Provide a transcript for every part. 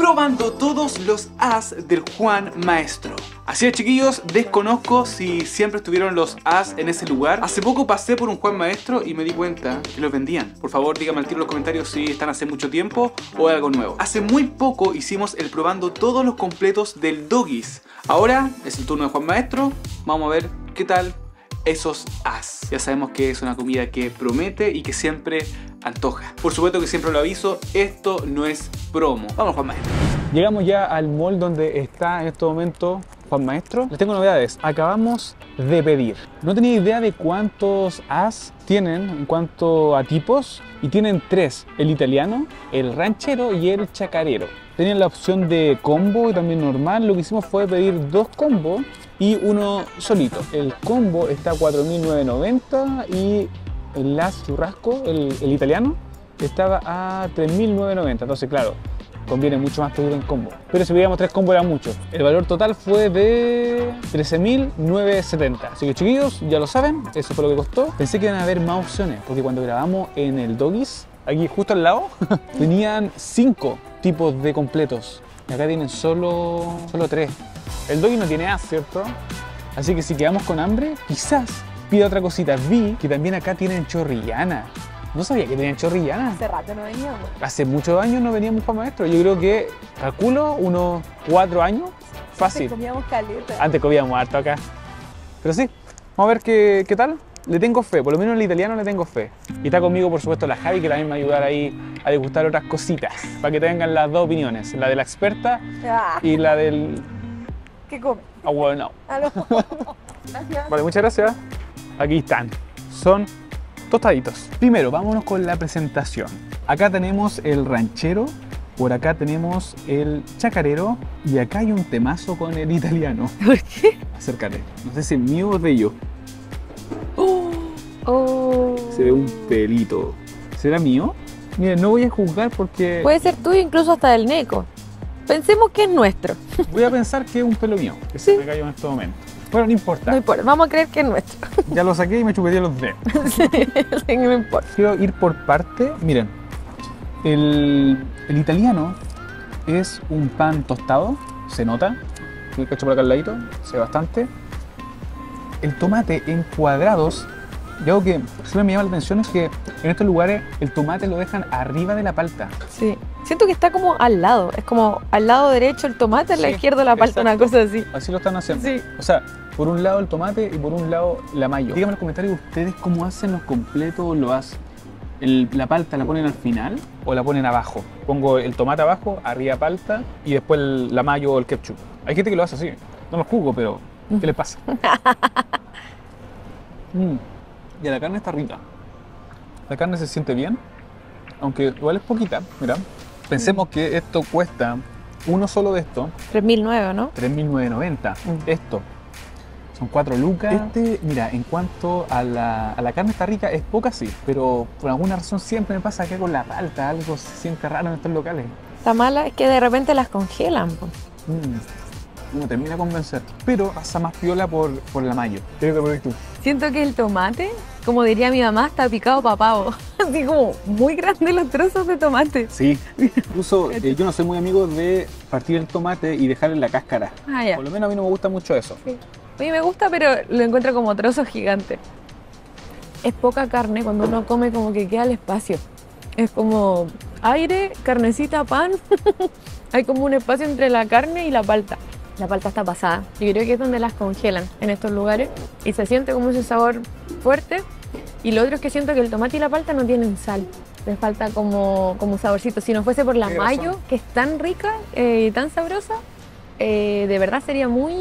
probando todos los as del Juan Maestro. Así es, chiquillos, desconozco si siempre estuvieron los as en ese lugar. Hace poco pasé por un Juan Maestro y me di cuenta que los vendían. Por favor, díganme al tiro en los comentarios si están hace mucho tiempo o algo nuevo. Hace muy poco hicimos el probando todos los completos del Doggis. Ahora es el turno de Juan Maestro. Vamos a ver qué tal esos as. Ya sabemos que es una comida que promete y que siempre antoja. Por supuesto que siempre lo aviso, esto no es promo. Vamos, Juan Maestro. Llegamos ya al mall donde está en este momento Juan Maestro. Les tengo novedades. Acabamos de pedir. No tenía idea de cuántos as tienen en cuanto a tipos. Y tienen tres. El italiano, el ranchero y el chacarero. Tenían la opción de combo y también normal. Lo que hicimos fue pedir dos combos y uno solito. El combo está a 4.990 y el as churrasco, el italiano, estaba a 3.990. Entonces, claro, conviene mucho más pedir en combo. Pero si pedíamos tres combos era mucho. El valor total fue de 13.970. Así que, chiquillos, ya lo saben, eso fue lo que costó. Pensé que iban a haber más opciones, porque cuando grabamos en el Doggis, aquí justo al lado, tenían 5 tipos de completos. Y acá tienen solo 3. El Doggis no tiene as, ¿cierto? Así que si quedamos con hambre, quizás pida otra cosita. Vi que también acá tienen chorrillana. No sabía que tenían chorrillana. Hace rato no veníamos. Hace muchos años no veníamos para Maestro. Yo creo que, calculo, unos 4 años. Fácil. Antes comíamos caleta. Antes comíamos harto acá. Pero sí, vamos a ver qué tal. Le tengo fe, por lo menos en el italiano le tengo fe. Y está conmigo, por supuesto, la Javi, que también me va a ayudar ahí a degustar otras cositas. Para que tengan las dos opiniones. La de la experta y la del... ¿Qué come? Ah, bueno. Gracias. Vale, muchas gracias. Aquí están. Son... tostaditos. Primero, vámonos con la presentación. Acá tenemos el ranchero, por acá tenemos el chacarero y acá hay un temazo con el italiano. ¿Por qué? Acércate. No sé si es mío o de ellos. Oh. Se ve un pelito. ¿Será mío? Miren, no voy a juzgar porque... puede ser tuyo, incluso hasta del Neco. Pensemos que es nuestro. Voy a pensar que es un pelo mío, que se me cayó en este momento. Bueno, no importa. No importa, vamos a creer que es nuestro. Ya lo saqué y me chupé los dedos. Sí, no importa. Quiero ir por parte. Miren, el italiano es un pan tostado, se nota. El cacho por acá al ladito, se ve bastante. El tomate en cuadrados. Y algo que siempre me llama la atención es que en estos lugares el tomate lo dejan arriba de la palta. Sí. Siento que está como al lado. Es como al lado derecho el tomate, sí, a la izquierda la palta, exacto. Una cosa así. Así lo están haciendo. Sí. O sea, por un lado el tomate y por un lado la mayo. Díganme en los comentarios ustedes cómo hacen los completos, lo hacen. ¿La palta la ponen al final o la ponen abajo? Pongo el tomate abajo, arriba palta y después la mayo o el ketchup. Hay gente que lo hace así. No los juzgo, pero ¿qué les pasa? Y la carne está rica. La carne se siente bien, aunque igual es poquita, mira. Pensemos que esto cuesta, uno solo de esto... 3.900, ¿no? 3.990. Esto. Son 4 lucas. Mira, en cuanto a la carne está rica, es poca sí, pero por alguna razón siempre me pasa que con la palta algo se siente raro en estos locales. La mala es que de repente las congelan. No termina de convencer, pero pasa más piola por la mayo. ¿Qué te pones tú? Siento que el tomate, como diría mi mamá, está picado pa' pavo. Así como muy grandes los trozos de tomate. Sí, incluso yo no soy muy amigo de partir el tomate y dejarle la cáscara. Ya. Por lo menos a mí no me gusta mucho eso. Sí. A mí me gusta, pero lo encuentro como trozos gigantes. Es poca carne, cuando uno come como que queda el espacio. Es como aire, carnecita, pan. Hay como un espacio entre la carne y la palta. La palta está pasada. Yo creo que es donde las congelan en estos lugares y se siente como ese sabor fuerte. Y lo otro es que siento que el tomate y la palta no tienen sal. Les falta como saborcito. Si no fuese por la mayo, que es tan rica y tan sabrosa, de verdad sería muy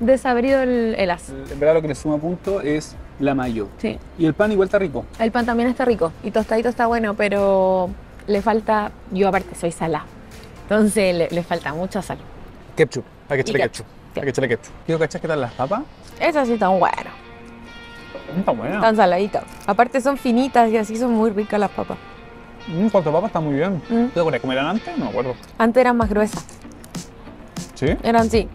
desabrido el as. En verdad lo que le suma punto es la mayo. Sí. Y el pan igual está rico. El pan también está rico y tostadito está bueno, pero le falta... Yo aparte soy salada, entonces le falta mucha sal. Ketchup. Hay que echarle ketchup. Quiero cachar qué tal las papas. Esas sí están buenas. Están buenas. Están saladitas. Aparte son finitas y así son muy ricas las papas. Cuatro papas están muy bien. ¿Te acuerdas cómo eran antes? No me acuerdo. Antes eran más gruesas. ¿Sí? Eran, sí.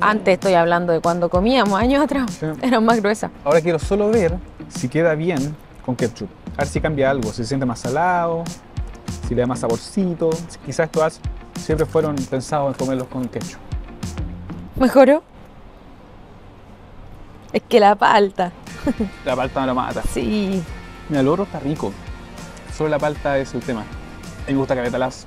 Antes estoy hablando de cuando comíamos, años atrás. Sí. Eran más gruesas. Ahora quiero solo ver si queda bien con ketchup. A ver si cambia algo, si se siente más salado, si le da más saborcito. Quizás esto hace... siempre fueron pensados en comerlos con ketchup. ¿Mejoró? Es que la palta. La palta me lo mata. Sí. Mira, el oro está rico. Solo la palta es el tema. A mí me gusta cabetalas.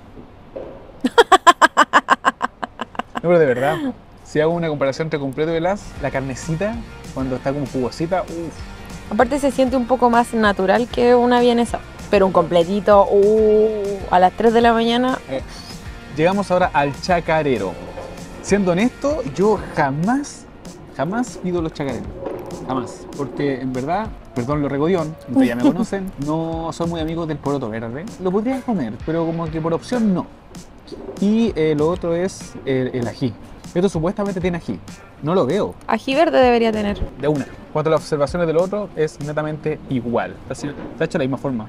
No, pero de verdad, si hago una comparación entre completo y velas, la carnecita, cuando está como jugosita, uff. Aparte se siente un poco más natural que una vienesa. Pero un completito, a las 3 de la mañana. Llegamos ahora al chacarero. Siendo honesto, yo jamás pido los chacareros. Jamás. Porque en verdad, perdón lo regodión, ya me conocen, no soy muy amigo del poroto verde. Lo podría comer, pero como que por opción no. Y lo otro es el ají. Esto supuestamente tiene ají. No lo veo. Ají verde debería tener. De una. Cuanto a las observaciones del otro, es netamente igual. Está hecho de la misma forma.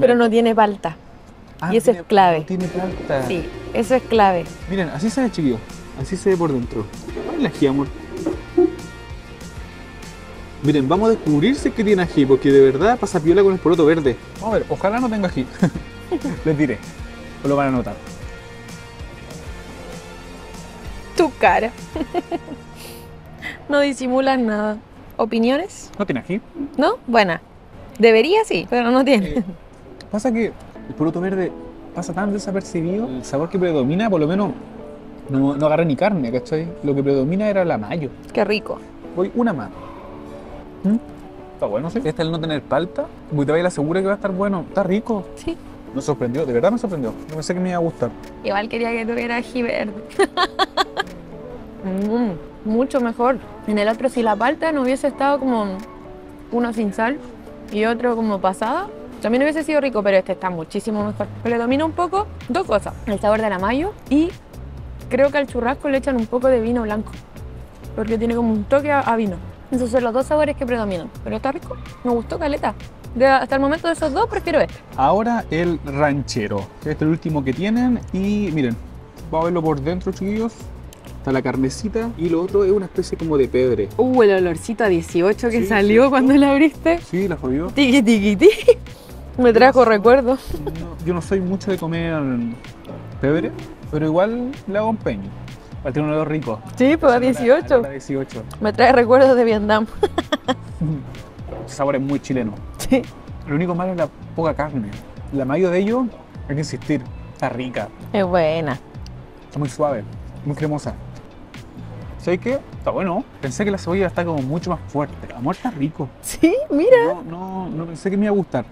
Pero no tiene palta. Ah, y eso es clave. No tiene palta. Sí, eso es clave. Miren, así se ve, chiquillo. Así se ve por dentro. ¿Cuál es el ají, amor? Miren, vamos a descubrirse que tiene ají, porque de verdad pasa piola con el poroto verde. Vamos a ver, ojalá no tenga ají. Les diré. O lo van a notar. Tu cara. No disimulas nada. ¿Opiniones? No tiene ají. ¿No? Buena. Debería sí, pero no tiene. Pasa que el poroto verde pasa tan desapercibido. El sabor que predomina, por lo menos, no agarré ni carne, ¿cachai? Lo que predomina era la mayo. Qué rico. Voy una más. Está bueno, sí. Este el no tener palta. Voy te voy a la segura que va a estar bueno. Está rico. Sí. Me sorprendió, de verdad me sorprendió. No pensé que me iba a gustar. Igual quería que tuviera ají verde. Mucho mejor. En el otro, si la palta no hubiese estado como uno sin sal y otro como pasada, también hubiese sido rico, pero este está muchísimo mejor. Predomina un poco dos cosas: el sabor de la mayo y creo que al churrasco le echan un poco de vino blanco, porque tiene como un toque a vino. Esos son los dos sabores que predominan, pero está rico. Me gustó caleta. Hasta el momento de esos dos prefiero este. Ahora el ranchero. Este es el último que tienen y miren, vamos a verlo por dentro, chiquillos. Está la carnecita y lo otro es una especie como de pebre. El olorcito a 18 que sí, salió sí, cuando la abriste. Sí, la jodió. Tiki, tiki, tiki. Me trajo recuerdos. No, yo no soy mucho de comer pebre, pero igual le hago empeño. Para tener un olor rico. Sí, pues a 18. A 18. Me trae recuerdos de Vietnam. El sabor es muy chileno. Sí. Lo único malo es la poca carne. La mayo de ello, hay que insistir, está rica. Es buena. Está muy suave, muy cremosa. ¿Sabes qué? Está bueno. Pensé que la cebolla está como mucho más fuerte. Amor, está rico. Sí, mira. No pensé que me iba a gustar.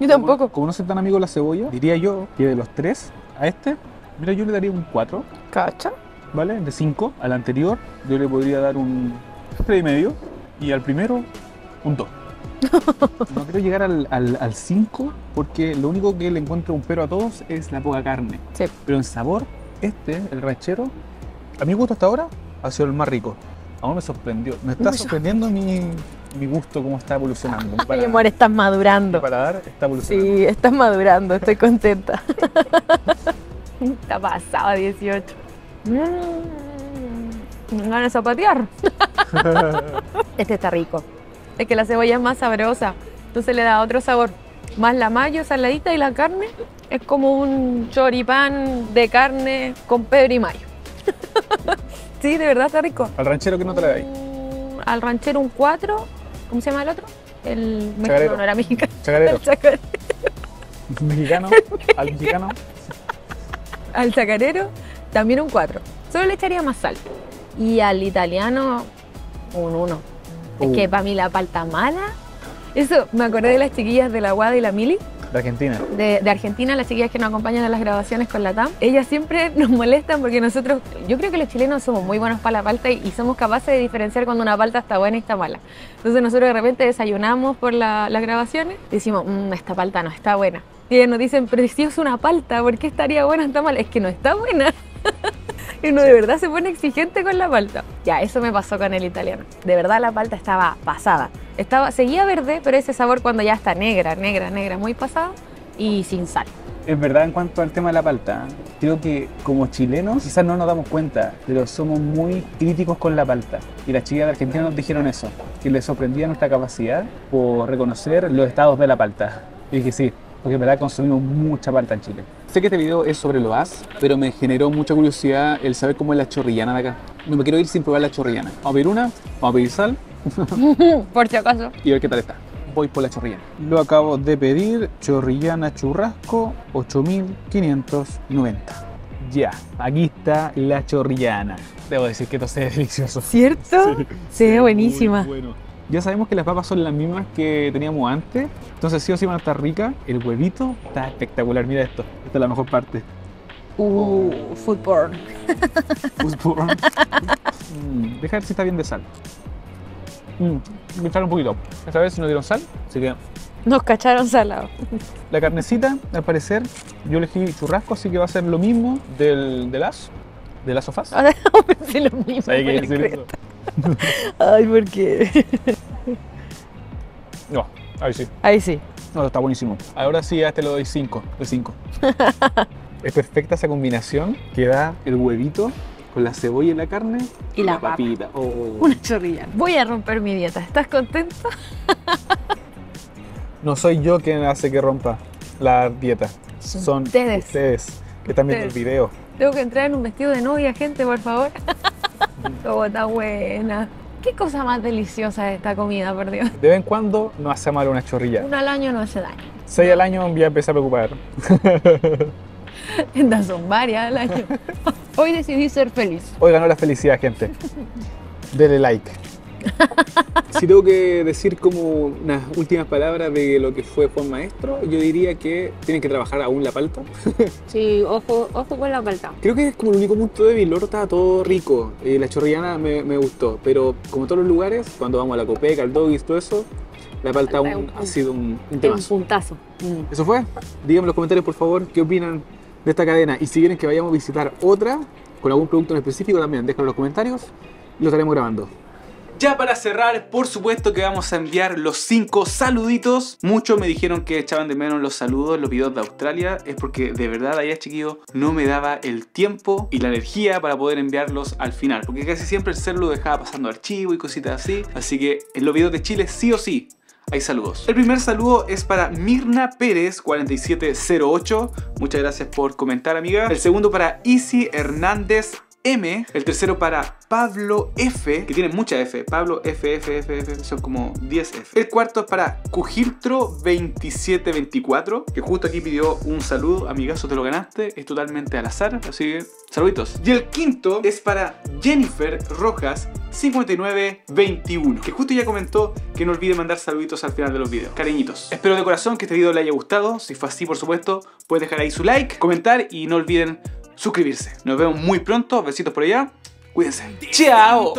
Yo tampoco. Como no soy tan amigo de la cebolla, diría yo que de los tres a este, mira, yo le daría un 4. ¿Cacha? ¿Vale? De 5. Al anterior, yo le podría dar un 3,5. Y al primero, un 2. No quiero llegar al 5 porque lo único que le encuentro un pero a todos es la poca carne. Sí. Pero en sabor, el ranchero, a mi gusto hasta ahora, ha sido el más rico. Aún me sorprendió. Me está sorprendiendo mi gusto, cómo está evolucionando. Mi amor, estás madurando. Para dar, está evolucionando. Sí, estás madurando, estoy contenta. Está pasado a 18. Me van a zapatear. Este está rico. Es que la cebolla es más sabrosa, entonces le da otro sabor. Más la mayo saladita y la carne es como un choripán de carne con pebre y mayo. Sí, de verdad está rico. ¿Al ranchero qué nota le dais? Al ranchero un 4. ¿Cómo se llama el otro? El mexicano, no era mexicano. Chacarero. El chacarero. Mexicano. Al mexicano. Al chacarero también un 4. Solo le echaría más sal. Y al italiano un 1. Es que para mí la palta mala, eso me acordé de las chiquillas de la Guada y la Mili. De Argentina. De Argentina, las chiquillas que nos acompañan en las grabaciones con la TAM. Ellas siempre nos molestan porque nosotros, yo creo que los chilenos somos muy buenos para la palta y somos capaces de diferenciar cuando una palta está buena y está mala. Entonces nosotros de repente desayunamos por las grabaciones y decimos, esta palta no está buena. Y ellas nos dicen, pero si es una palta, ¿por qué estaría buena o está mala? Es que no está buena. Y uno de verdad se pone exigente con la palta. Ya, eso me pasó con el italiano. De verdad la palta estaba pasada. Seguía verde, pero ese sabor cuando ya está negra, negra, negra, muy pasada y sin sal. Es verdad, en cuanto al tema de la palta, creo que como chilenos quizás no nos damos cuenta, pero somos muy críticos con la palta. Y las chicas de Argentina nos dijeron eso, que les sorprendía nuestra capacidad por reconocer los estados de la palta. Y dije, sí, porque en verdad consumimos mucha palta en Chile. Sé que este video es sobre Loaz, pero me generó mucha curiosidad el saber cómo es la chorrillana de acá. No me quiero ir sin probar la chorrillana. Vamos a pedir una, vamos a pedir sal. Por si acaso. Y a ver qué tal está. Voy por la chorrillana. Lo acabo de pedir, chorrillana churrasco, 8.590. Ya, aquí está la chorrillana. Debo decir que esto se ve delicioso. ¿Cierto? Sí. Se ve buenísima. Bueno. Ya sabemos que las papas son las mismas que teníamos antes, entonces sí o sí van a estar ricas. El huevito está espectacular, mira esto. Esta es la mejor parte. Food porn. Food porn. Deja ver si está bien de sal. Me echaron un poquito. Esta vez no dieron sal, así que... Nos cacharon salado. La carnecita, al parecer, yo elegí churrasco, así que va a ser lo mismo del asofaz. Ahora es lo mismo. ¿Sabes qué decir eso? Ay, ¿por qué? No, ahí sí. Ahí sí. No, está buenísimo. Ahora sí, a este le doy 5, de 5. Es perfecta esa combinación que da el huevito con la cebolla y la carne y la papita. Oh. Una chorrillana. Voy a romper mi dieta. ¿Estás contento? No soy yo quien hace que rompa la dieta. Son ustedes que están viendo el video. Tengo que entrar en un vestido de novia, gente, por favor. Oh, está buena. Qué cosa más deliciosa es esta comida, por Dios. De vez en cuando no hace mal una chorrillana. Una al año no hace daño. 6 al año ya empecé a preocupar. Estas son varias al año. Hoy decidí ser feliz. Hoy ganó la felicidad, gente. Dele like. Si tengo que decir como unas últimas palabras de lo que fue Juan Maestro, yo diría que tienen que trabajar aún la palta. Sí, ojo con la palta. Creo que es como el único punto débil. Lo otro estaba todo rico. La chorrillana me gustó, pero como todos los lugares, cuando vamos a la Copeca, al Doggis, todo eso, la palta aún ha sido un tema. Un puntazo. Eso fue. Díganme en los comentarios, por favor, qué opinan de esta cadena y si quieren que vayamos a visitar otra con algún producto en específico también, déjenlo en los comentarios y lo estaremos grabando. Ya para cerrar, por supuesto que vamos a enviar los 5 saluditos. Muchos me dijeron que echaban de menos los saludos, los videos de Australia. Es porque de verdad allá, chiquillos, no me daba el tiempo y la energía para poder enviarlos al final, porque casi siempre el celular lo dejaba pasando archivo y cositas así. Así que en los videos de Chile sí o sí hay saludos. El primer saludo es para Mirna Pérez 4708. Muchas gracias por comentar, amiga. El segundo para Isi Hernández M. El tercero para Pablo F, que tiene mucha F. Pablo F, F, F, F, son como 10 F. El cuarto es para Cujiltro 2724, que justo aquí pidió un saludo. Amigazo, te lo ganaste. Es totalmente al azar, así que saluditos. Y el quinto es para Jennifer Rojas 5921, que justo ya comentó que no olvide mandar saluditos al final de los videos. Cariñitos. Espero de corazón que este video le haya gustado. Si fue así, por supuesto, puedes dejar ahí su like, comentar y no olviden suscribirse. Nos vemos muy pronto. Besitos por allá. Cuídense. ¡Chao!